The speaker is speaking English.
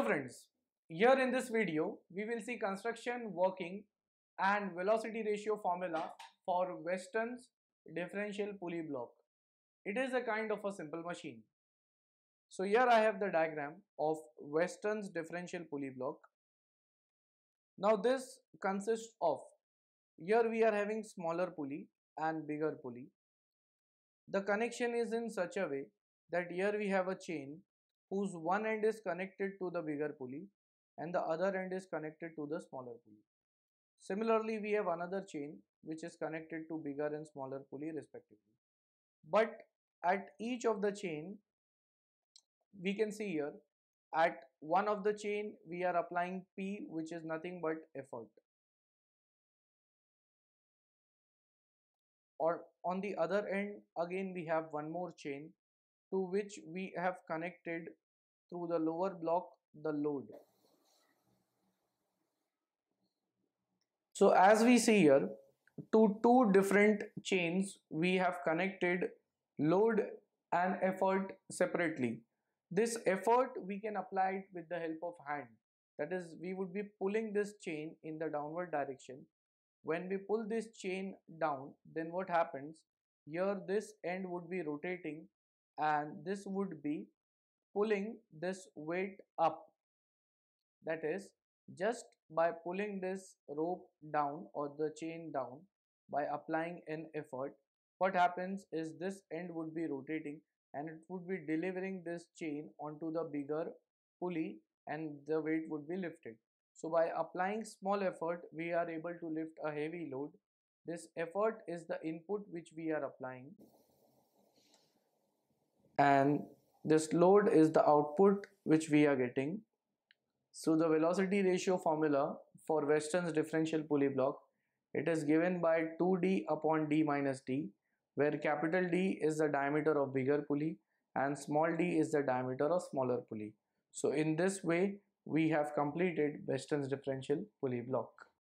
Hello friends, here in this video we will see construction, working and velocity ratio formula for Weston's differential pulley block. It is a kind of a simple machine. So here I have the diagram of Weston's differential pulley block. Now this consists of, here we are having smaller pulley and bigger pulley. The connection is in such a way that here we have a chain whose one end is connected to the bigger pulley and the other end is connected to the smaller pulley. Similarly, we have another chain which is connected to bigger and smaller pulley respectively. But at each of the chain, we can see here, at one of the chain we are applying P, which is nothing but effort. Or on the other end again we have one more chain to which we have connected through the lower block the load. So as we see here, to two different chains we have connected load and effort separately. This effort we can apply it with the help of hand, that is, we would be pulling this chain in the downward direction. When we pull this chain down, then what happens here, this end would be rotating and this would be pulling this weight up. That is, just by pulling this rope down or the chain down by applying an effort, what happens is this end would be rotating and it would be delivering this chain onto the bigger pulley and the weight would be lifted. So by applying small effort we are able to lift a heavy load. This effort is the input which we are applying, and this load is the output which we are getting. So the velocity ratio formula for Weston's differential pulley block, it is given by 2d upon d minus d, where capital D is the diameter of bigger pulley and small d is the diameter of smaller pulley. So in this way we have completed Weston's differential pulley block.